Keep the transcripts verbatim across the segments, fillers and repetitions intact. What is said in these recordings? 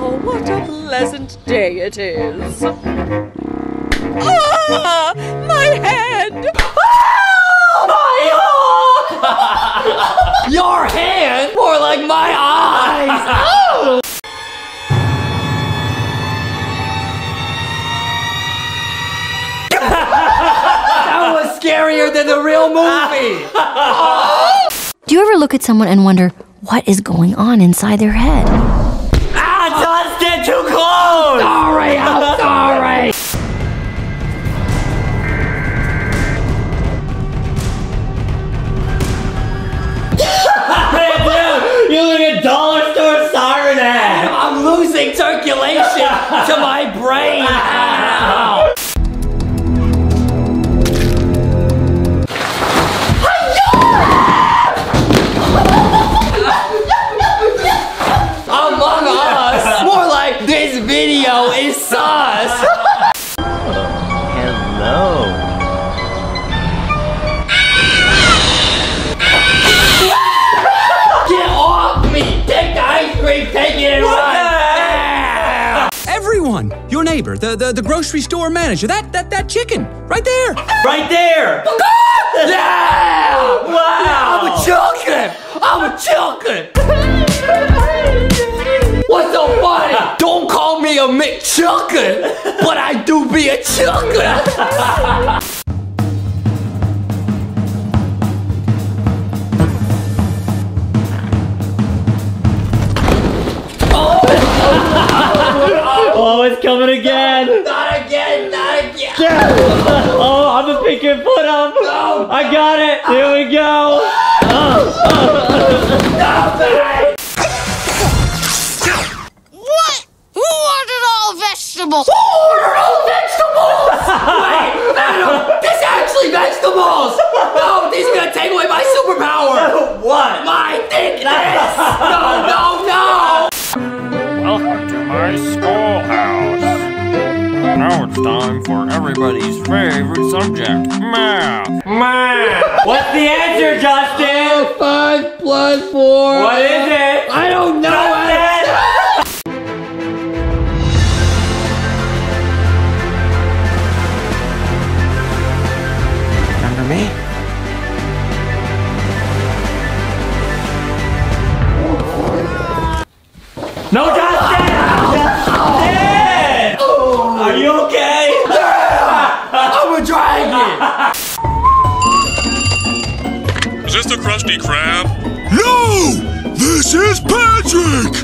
Oh, what a pleasant day it is. Ah! My hand! Ah! My arm! Your hand? More like my eyes! Oh! That was scarier than the real movie! Oh! Do you ever look at someone and wonder, what is going on inside their head? Ah, Josh, get too close! Sorry, I'm sorry! Hey, dude, you look at dollar store siren ad! I'm losing circulation to my brain! Ow. Video is sus. Oh, hello. Get off me! Take the ice cream, take it and run! Everyone, your neighbor, the, the the grocery store manager, that that that chicken, right there, right there. Yeah! Wow! Yeah, I'm a chicken. I'm a chicken. What's so funny? Don't call me a McChucker, but I do be a chucker. Oh. Oh, it's coming again. Not again, not again. Oh, I'm gonna pick your foot up. No. I got it. Here we go. Oh. Oh. Stop it. Who ordered all vegetables? Wait, Adam, this is actually vegetables! No, these are gonna take away my superpower! What? My thickness! No, no, no! Welcome to my schoolhouse. Now it's time for everybody's favorite subject, math. Math! What's the answer, Justin? Uh, five plus four. What is it? I don't know. Justin! Me? No, Justin! Justin! Oh. Are you okay? Yeah! I'm a dragon! Is this the Krusty Krab? No! This is Patrick!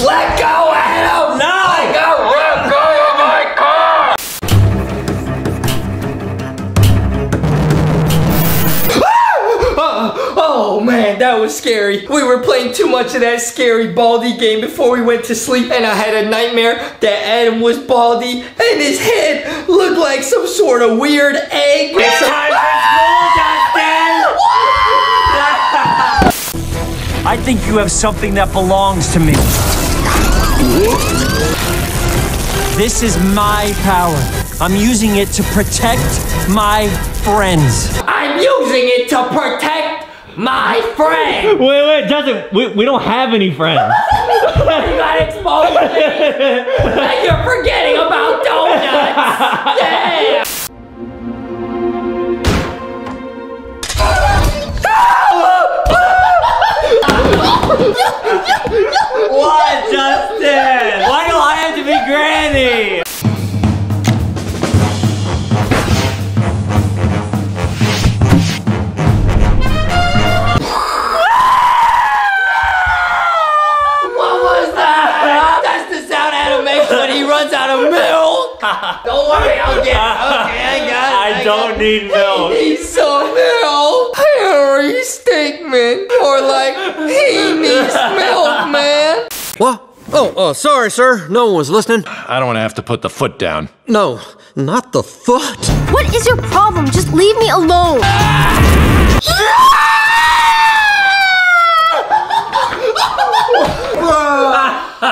Let go, Adam! No! I got let go of my car! Ah! Oh man, that was scary. We were playing too much of that scary Baldi game before we went to sleep, and I had a nightmare that Adam was Baldi and his head looked like some sort of weird egg. It's time for school, Justin! I think you have something that belongs to me. This is my power. I'm using it to protect my friends. I'm using it to protect my friends. Wait, wait, Justin, we, we don't have any friends. You got exposed me. And you're forgetting about donuts. Yeah. What, Justin? Why do I have to be Granny? What was that? That's the sound Adam makes when he runs out of milk. Don't worry, I'll get it. Okay, I got it. I, I don't got need it. Milk. He needs some milk. Harry Stickmin. Or like, he needs milk, man. What? Oh, uh, sorry, sir. No one was listening. I don't want to have to put the foot down. No, not the foot. What is your problem? Just leave me alone.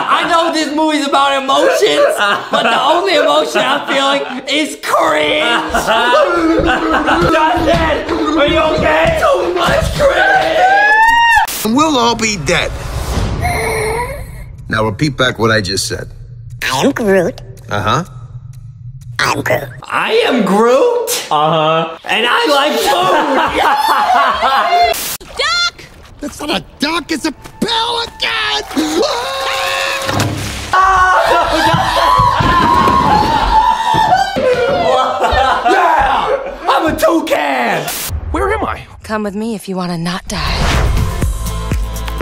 I know this movie's about emotions, but the only emotion I'm feeling is cringe. all be dead. Now repeat back what I just said. I am Groot. Uh-huh. I'm Groot. I am Groot? Uh-huh. And I like food! Duck! That's not a duck, it's a pelican! Ah! Oh, no. Yeah! I'm a toucan! Where am I? Come with me if you want to not die.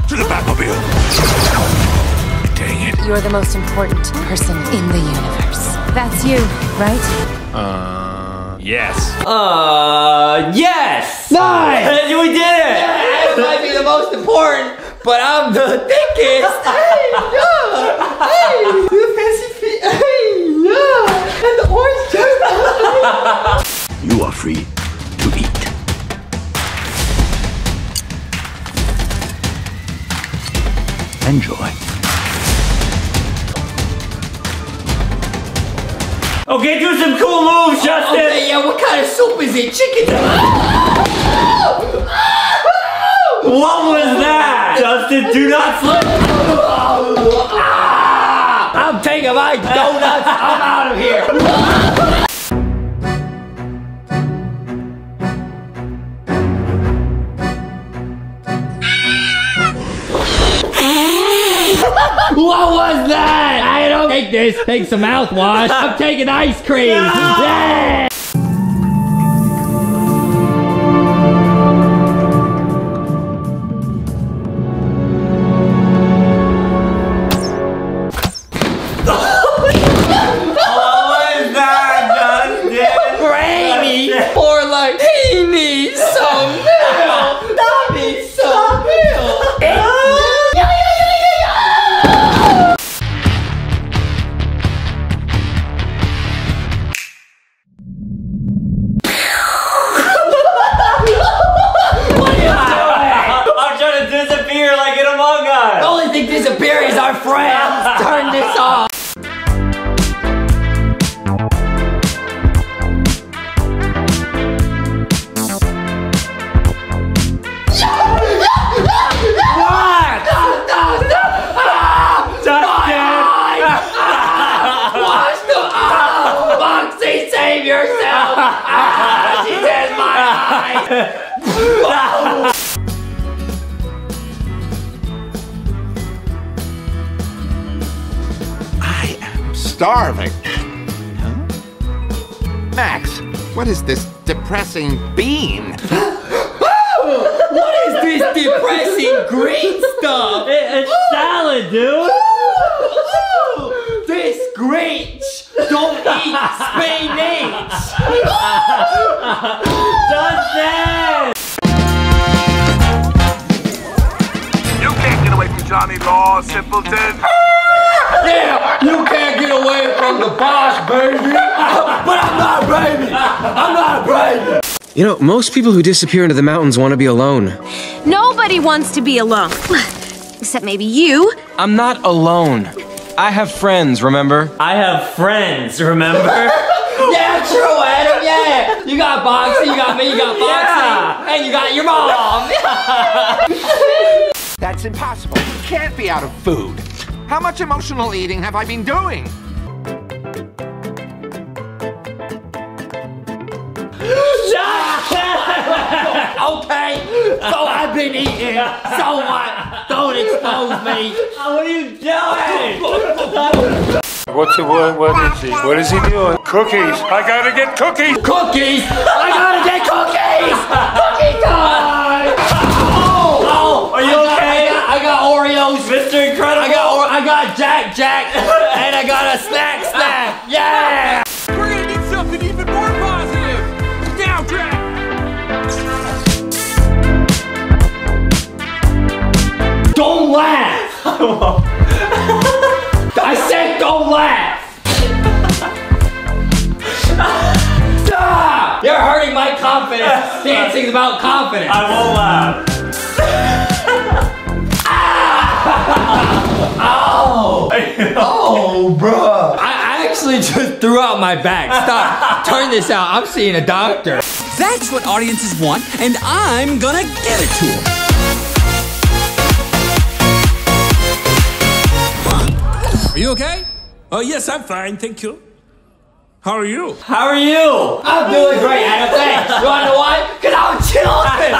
To the Batmobile! Dang it. You're the most important person in the universe. That's you, right? Uh, yes. Uh, yes! Nice! We did it! Yes. I might be the most important, but I'm the thickest! Hey, yeah! Hey! The fancy feet! Hey, yeah! And the orange juice! You are free to eat. Enjoy. Okay, do some cool moves, Justin! Okay, yeah, what kind of soup is it? Chicken? What was that? Justin, do not slip! I'm taking my donuts! I'm out of here! What was that? I don't take this. Take some mouthwash. I'm taking ice cream. No! Yeah! What was that, Justin? Granny, or like he needs some milk. That needs some milk. Friends, turn this off. Boxy, save yourself. Ah, she says my eye. Starving. Huh? Max, what is this depressing bean? What is this depressing green stuff? It, it's salad, dude. This Grinch don't eat spinach. Justin! You can't get away from Johnny Ball, simpleton. Yeah, you can't get away from the boss, baby. But I'm not a baby. I'm not a baby. You know, most people who disappear into the mountains want to be alone. Nobody wants to be alone. Except maybe you. I'm not alone. I have friends, remember? I have friends, remember? Yeah, true, Adam, yeah. You got Boxy, you got me, you got Boxy, yeah. And you got your mom. That's impossible. You can't be out of food. How much emotional eating have I been doing? Okay, so I've been eating. So what? Don't expose me. What are you doing? What's the word? What is he? What is he doing? Cookies. I gotta get cookies. Cookies. I gotta get cookies. Cookie time. Oh, oh, are you okay? I got, I got Oreos. Mister Incredible. I got I got Jack Jack and I got a snack snack. Yeah! We're gonna need something even more positive! Now, Jack! Don't laugh! I said don't laugh! Stop! You're hurting my confidence. Dancing's about confidence. I won't laugh. Ow! Oh, bruh! I actually just threw out my back. Stop! Turn this out. I'm seeing a doctor. That's what audiences want, and I'm gonna give it to them. Are you okay? Oh, yes, I'm fine, thank you. How are you? How are you? I'm doing great, Anna, thanks. You wanna know why? Cause I'm chilling!